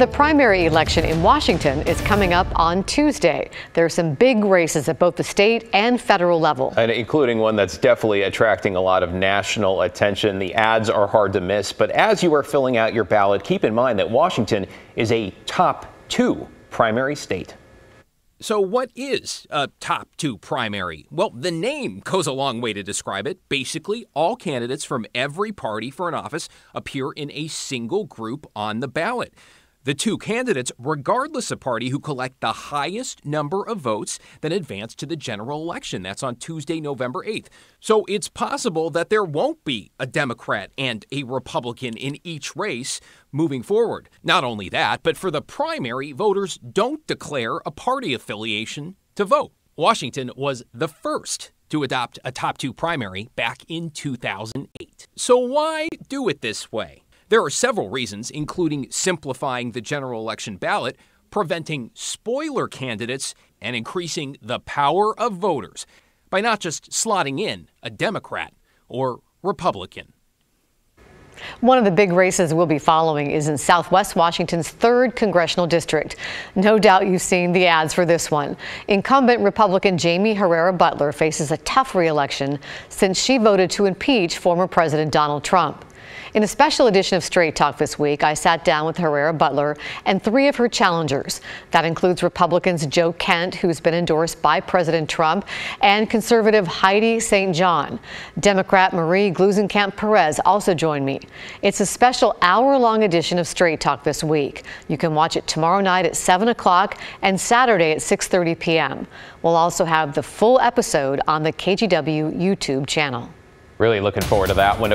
The primary election in Washington is coming up on Tuesday. There are some big races at both the state and federal level, and including one that's definitely attracting a lot of national attention. The ads are hard to miss, but as you are filling out your ballot, keep in mind that Washington is a top two primary state. So what is a top two primary? Well, the name goes a long way to describe it. Basically, all candidates from every party for an office appear in a single group on the ballot. The two candidates, regardless of party, who collect the highest number of votes then advance to the general election. That's on Tuesday, November 8th. So it's possible that there won't be a Democrat and a Republican in each race moving forward. Not only that, but for the primary, voters don't declare a party affiliation to vote. Washington was the first to adopt a top two primary back in 2008. So why do it this way? There are several reasons, including simplifying the general election ballot, preventing spoiler candidates, and increasing the power of voters by not just slotting in a Democrat or Republican. One of the big races we'll be following is in Southwest Washington's 3rd congressional district. No doubt you've seen the ads for this one. Incumbent Republican Jamie Herrera Butler faces a tough re-election since she voted to impeach former President Donald Trump. In a special edition of Straight Talk this week, I sat down with Herrera Butler and three of her challengers. That includes Republicans Joe Kent, who's been endorsed by President Trump, and conservative Heidi St. John. Democrat Marie Gluesenkamp Perez also joined me. It's a special hour-long edition of Straight Talk this week. You can watch it tomorrow night at 7 o'clock and Saturday at 6:30 p.m. We'll also have the full episode on the KGW YouTube channel. Really looking forward to that one.